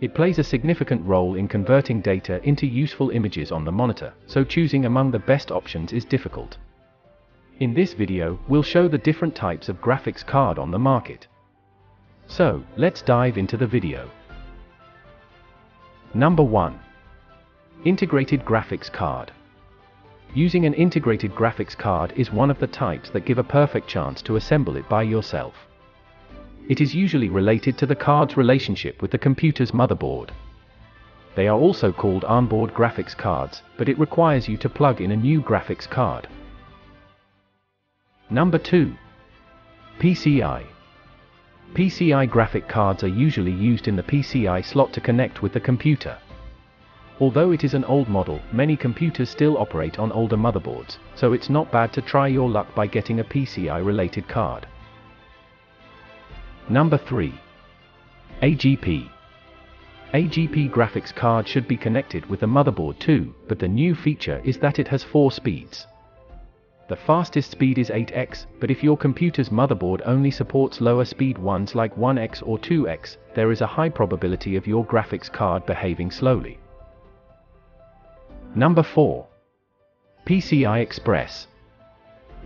It plays a significant role in converting data into useful images on the monitor, so choosing among the best options is difficult. In this video, we'll show the different types of graphics card on the market. So, let's dive into the video. Number 1. Integrated graphics card. Using an integrated graphics card is one of the types that give a perfect chance to assemble it by yourself. It is usually related to the card's relationship with the computer's motherboard. They are also called onboard graphics cards, but it requires you to plug in a new graphics card. Number 2. PCI. PCI graphic cards are usually used in the PCI slot to connect with the computer. Although it is an old model, many computers still operate on older motherboards, so it's not bad to try your luck by getting a PCI-related card. Number 3. AGP. AGP graphics card should be connected with the motherboard too, but the new feature is that it has 4 speeds. The fastest speed is 8x, but if your computer's motherboard only supports lower speed ones like 1x or 2x, there is a high probability of your graphics card behaving slowly. Number 4. PCI Express.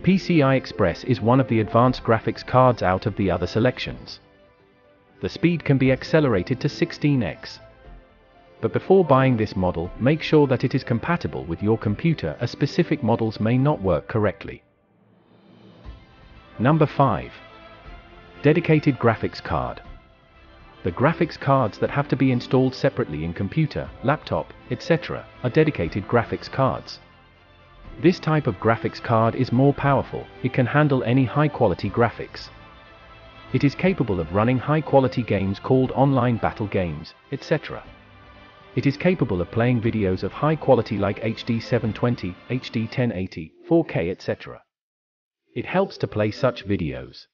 PCI Express is one of the advanced graphics cards out of the other selections. The speed can be accelerated to 16x. But before buying this model, make sure that it is compatible with your computer, as specific models may not work correctly. Number 5. Dedicated graphics card. The graphics cards that have to be installed separately in computer, laptop, etc. are dedicated graphics cards. This type of graphics card is more powerful. It can handle any high-quality graphics. It is capable of running high-quality games called online battle games, etc. It is capable of playing videos of high quality like HD 720, HD 1080, 4K, etc. It helps to play such videos.